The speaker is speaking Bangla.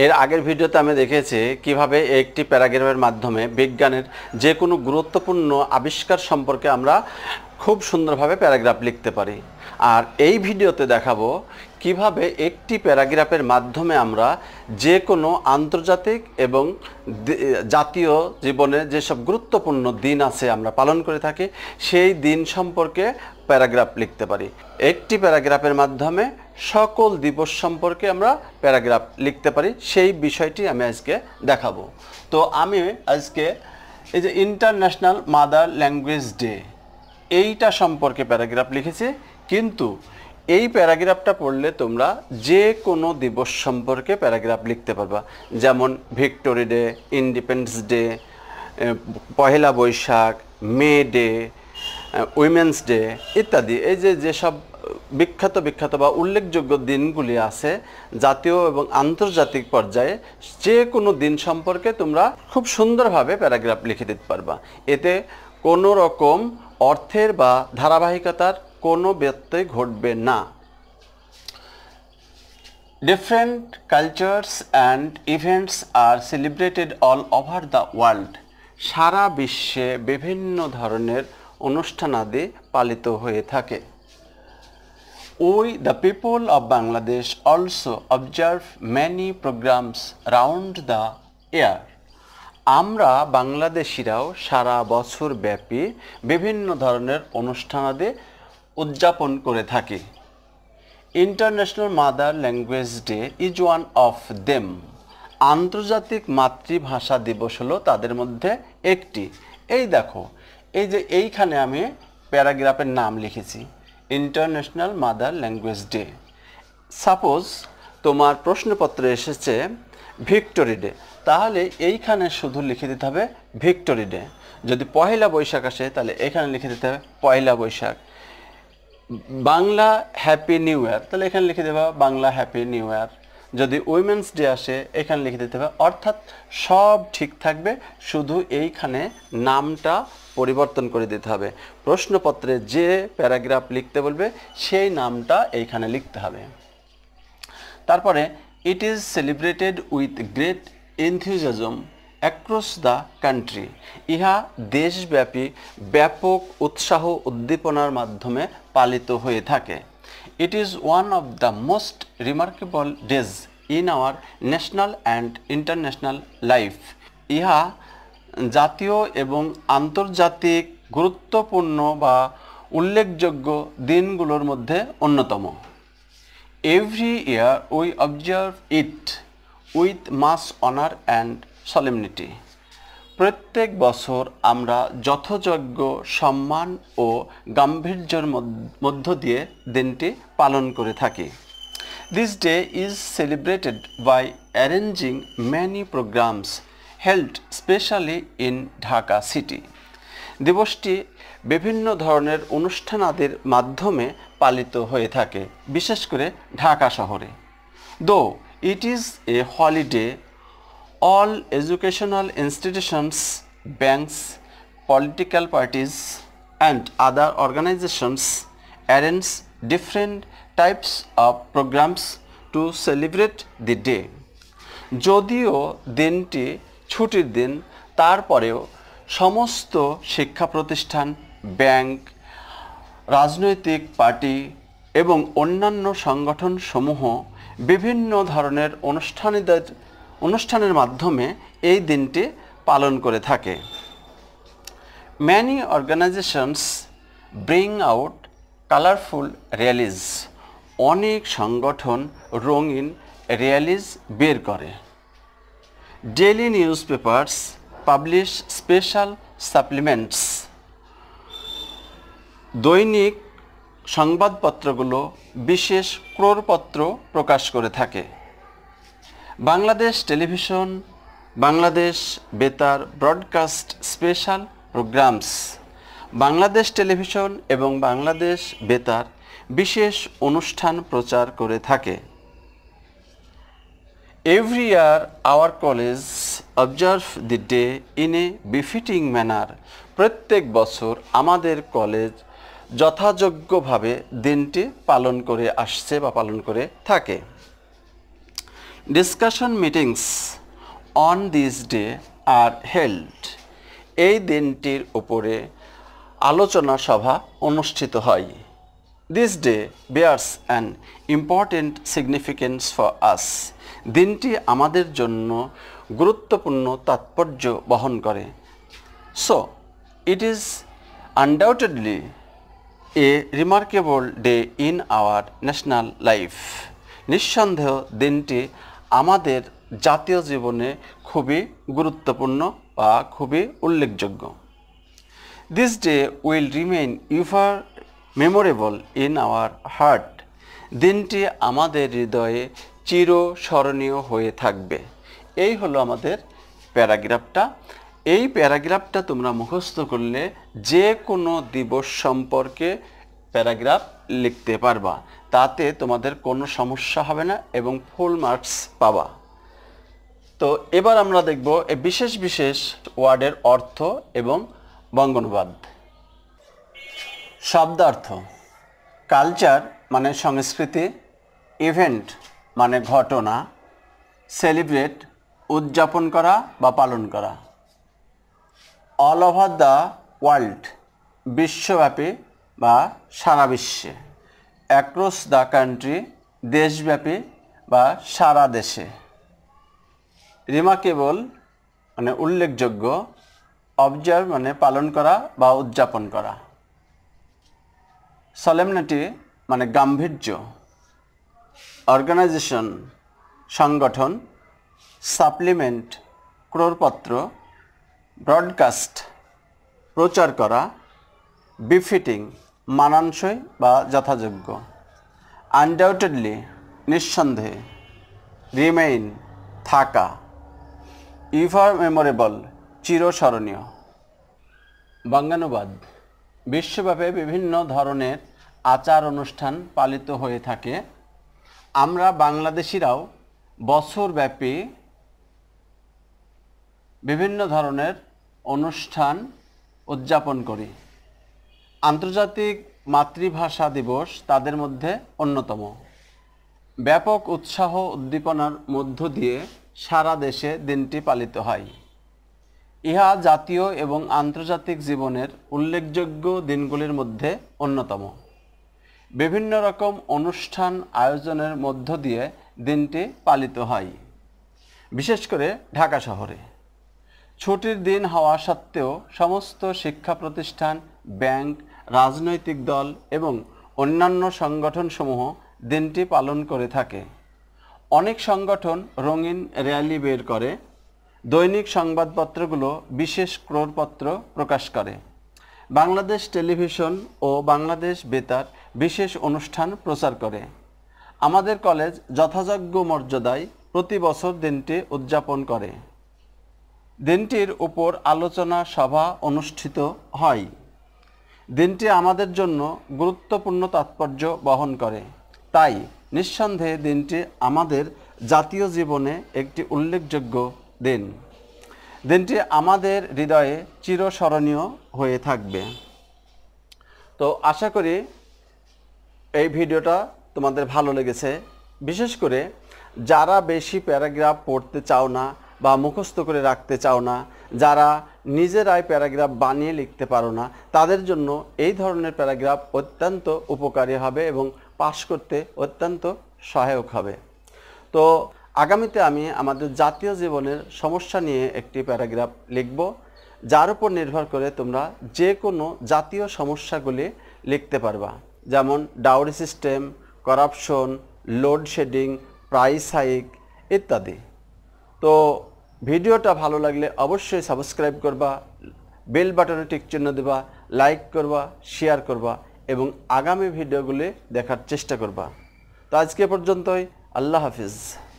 एर आगের ভিডিওতে আমি দেখেছি কিভাবে একটি প্যারাগ্রাফের মাধ্যমে বিজ্ঞানের যে কোনো গুরুত্বপূর্ণ আবিষ্কার সম্পর্কে আমরা খুব সুন্দরভাবে প্যারাগ্রাফ লিখতে পারি। আর এই ভিডিওতে দেখাবো কিভাবে একটি প্যারাগ্রাফের মাধ্যমে আমরা যে কোনো আন্তর্জাতিক এবং জাতীয় জীবনে যে সব গুরুত্বপূর্ণ দিন আছে আমরা পালন করে থাকি সেই দিন সম্পর্কে প্যারাগ্রাফ লিখতে পারি। একটি প্যারাগ্রাফের মাধ্যমে সকল দিবস সম্পর্কে আমরা প্যারাগ্রাফ লিখতে পারি, সেই বিষয়টি আমি আজকে দেখাবো। তো আমি আজকে এই যে ইন্টারন্যাশনাল মাদার ল্যাঙ্গুয়েজ ডে, এইটা সম্পর্কে প্যারাগ্রাফ লিখেছি, কিন্তু এই প্যারাগ্রাফটা পড়লে তোমরা যে কোনো দিবস সম্পর্কে প্যারাগ্রাফ লিখতে পারবা। যেমন victory day, independence day, Pohela Boishakh, May day, women's day ইত্যাদি। এই যে যেসব বিখ্যাত বিখ্যাত বা উল্লেখযোগ্য দিনগুলি আছে জাতীয় এবং আন্তর্জাতিক পর্যায়ে, যে কোনো দিন সম্পর্কে তোমরা খুব সুন্দরভাবে প্যারাগ্রাফ লিখে দিতে পারবা। এতে কোনো রকম অর্থের বা ধারাবাহিকতার কোনো ব্যত্যয় ঘটবে না। Different cultures and events are celebrated all over the world. সারা বিশ্বে বিভিন্ন ধরনের অনুষ্ঠানাদি পালিত হয়ে থাকে। We, the people of Bangladesh, also observe many programs round the year. আমরা বাংলাদেশিরাও সারা বছর ব্যাপী বিভিন্ন ধরনের অনুষ্ঠানাদি উদযাপন করে থাকি। International mother language day is one of them. আন্তর্জাতিক মাতৃভাষা দিবস হলো তাদের মধ্যে একটি। এই দেখো, এই যে এইখানে আমি প্যারাগ্রাফের নাম লিখেছি international mother language day. Suppose তোমার প্রশ্নপত্রে এসেছে ভিক্টোরি ডে, তাহলে এইখানে শুধু লিখে দিতে হবে ভিক্টোরি ডে। যদি পহেলা বৈশাখ আসে তাহলে এখানে লিখে দিতে হবে Poila Boishakh. Bangla happy new year, তাহলে এখানে লিখে দেওয়া বাংলা হ্যাপি নিউ ইয়ার। যদি উইমেন্স ডে আসে এখানে লিখে দিতে হবে। অর্থাৎ সব ঠিক থাকবে, শুধু এইখানে নামটা পরিবর্তন করে দিতে হবে। প্রশ্নপত্রে যে প্যারাগ্রাফ লিখতে বলবে সেই নামটা এইখানে লিখতে হবে। তারপরে it is celebrated with great enthusiasm across the country. ইহা দেশব্যাপী ব্যাপক উৎসাহ উদ্দীপনার মাধ্যমে পালিত হয়ে থাকে। It is one of the most remarkable days in our national and international life. ইহা জাতীয় এবং আন্তর্জাতিক গুরুত্বপূর্ণ বা উল্লেখযোগ্য দিনগুলোর মধ্যে অন্যতম। Every year we observe it with mass honour and solemnity. প্রত্যেক বছর আমরা যথাযোগ্য সম্মান ও গাম্ভীর্যের মধ্য দিয়ে দিনটি পালন করে থাকি। This day is celebrated by arranging many programmes held specially in Dhaka city. দিবসটি বিভিন্ন ধরনের অনুষ্ঠানাদির মাধ্যমে পালিত হয়ে থাকে, বিশেষ করে ঢাকা শহরে। Though it is a holiday, all educational institutions, banks, political parties and other organizations arrange different types of programs to celebrate the day. যদিও দিনটি ছুটির দিন, তারপরেও সমস্ত শিক্ষা প্রতিষ্ঠান, ব্যাংক, রাজনৈতিক পার্টি এবং অন্যান্য সংগঠনসমূহ বিভিন্ন ধরনের অনুষ্ঠানের মাধ্যমে এই দিনটি পালন করে থাকে। Many organizations bring out colorful rallies. অনেক সংগঠন রঙিন র্যালিজ বের করে। Daily newspapers publish special supplements. দৈনিক সংবাদপত্রগুলো বিশেষ ক্রোড়পত্র প্রকাশ করে থাকে। বাংলাদেশ টেলিভিশন, বাংলাদেশ বেতার broadcast special programmes. Bangladesh television এবং বাংলাদেশ বেতার বিশেষ অনুষ্ঠান প্রচার করে থাকে। Every year our college observe the day in a befitting manner. প্রত্যেক বছর আমাদের কলেজ যথাযোগ্যভাবে দিনটি পালন করে আসছে বা পালন করে থাকে। Discussion meetings on this day are held. এই দিনটির উপরে আলোচনা সভা অনুষ্ঠিত হয়। This day bears an important significance for us. দিনটি আমাদের জন্য গুরুত্বপূর্ণ তাৎপর্য বহন করে। So, it is undoubtedly a remarkable day in our national life. নিঃসন্দেহ দিনটি আমাদের জাতীয় জীবনে খুবই গুরুত্বপূর্ণ বা খুবই উল্লেখযোগ্য। This day will remain ever memorable in our heart. দিনটি আমাদের হৃদয়ে চিরস্মরণীয় হয়ে থাকবে। এই হলো আমাদের প্যারাগ্রাফটা। এই প্যারাগ্রাফটা তোমরা মুখস্থ করলে যে কোনো দিবস সম্পর্কে প্যারাগ্রাফ লিখতে পারবা, তাতে তোমাদের কোনো সমস্যা হবে না এবং ফুল মার্কস পাবা। তো এবার আমরা দেখব এই বিশেষ বিশেষ ওয়ার্ডের অর্থ এবং বঙ্গানুবাদ। শব্দার্থ। কালচার মানে সংস্কৃতি, ইভেন্ট মানে ঘটনা, সেলিব্রেট উদযাপন করা বা পালন করা। অল ওভার দ্য ওয়ার্ল্ড বিশ্বব্যাপী বা সারা বিশ্বে, অ্যাক্রস দ্য কান্ট্রি দেশব্যাপী বা সারা দেশে। রিমার্কেবল মানে উল্লেখযোগ্য, অবজার্ভ মানে পালন করা বা উদযাপন করা। সলেমনিটি মানে গাম্ভীর্য, অর্গানাইজেশন সংগঠন, সাপ্লিমেন্ট ক্রোড়পত্র, ব্রডকাস্ট প্রচার করা, বিফিটিং মানানসই বা যথাযোগ্য। আনডাউটেডলি নিঃসন্দেহে, রিমেইন থাকা, ইভার মেমোরেবল চিরস্মরণীয়। বঙ্গানুবাদ। বিশ্বব্যাপী বিভিন্ন ধরনের আচার অনুষ্ঠান পালিত হয়ে থাকে। আমরা বাংলাদেশিরাও বছরব্যাপী বিভিন্ন ধরনের অনুষ্ঠান উদযাপন করি। আন্তর্জাতিক মাতৃভাষা দিবস তাদের মধ্যে অন্যতম। ব্যাপক উৎসাহ উদ্দীপনার মধ্য দিয়ে সারা দেশে দিনটি পালিত হয়। ইহা জাতীয় এবং আন্তর্জাতিক জীবনের উল্লেখযোগ্য দিনগুলির মধ্যে অন্যতম। বিভিন্ন রকম অনুষ্ঠান আয়োজনের মধ্য দিয়ে দিনটি পালিত হয়, বিশেষ করে ঢাকা শহরে। ছুটির দিন হওয়া সত্ত্বেও সমস্ত শিক্ষা প্রতিষ্ঠান, ব্যাংক, রাজনৈতিক দল এবং অন্যান্য সংগঠনসমূহ দিনটি পালন করে থাকে। অনেক সংগঠন রঙিন র্যালি বের করে, দৈনিক সংবাদপত্রগুলো বিশেষ ক্রোড়পত্র প্রকাশ করে, বাংলাদেশ টেলিভিশন ও বাংলাদেশ বেতার বিশেষ অনুষ্ঠান প্রচার করে। আমাদের কলেজ যথাযোগ্য মর্যাদায় প্রতি বছর দিনটি উদযাপন করে। দিনটির উপর আলোচনা সভা অনুষ্ঠিত হয়। দিনটি আমাদের জন্য গুরুত্বপূর্ণ তাৎপর্য বহন করে, তাই নিঃসন্দেহে দিনটি আমাদের জাতীয় জীবনে একটি উল্লেখযোগ্য দিন। দিনটি আমাদের হৃদয়ে চিরস্মরণীয় হয়ে থাকবে। তো আশা করি এই ভিডিওটা তোমাদের ভালো লেগেছে। বিশেষ করে যারা বেশি প্যারাগ্রাফ পড়তে চাও না বা মুখস্থ করে রাখতে চাও না, যারা নিজেরাই প্যারাগ্রাফ বানিয়ে লিখতে পারো না, তাদের জন্য এই ধরনের প্যারাগ্রাফ অত্যন্ত উপকারী হবে এবং পাস করতে অত্যন্ত সহায়ক হবে। তো আগামীতে আমি আমাদের জাতীয় জীবনের সমস্যা নিয়ে একটি প্যারাগ্রাফ লিখব, যার উপর নির্ভর করে তোমরা যে কোনো জাতীয় সমস্যাগুলি লিখতে পারবা, যেমন dowry system, corruption, load shedding, price hike ইত্যাদি। তো ভিডিওটা ভালো লাগলে অবশ্যই সাবস্ক্রাইব করবা, বেল বাটনে টিক চিহ্ন দেবা, লাইক করবা, শেয়ার করবা এবং আগামী ভিডিওগুলি দেখার চেষ্টা করবা। তো আজকে পর্যন্তই। আল্লাহ হাফিজ।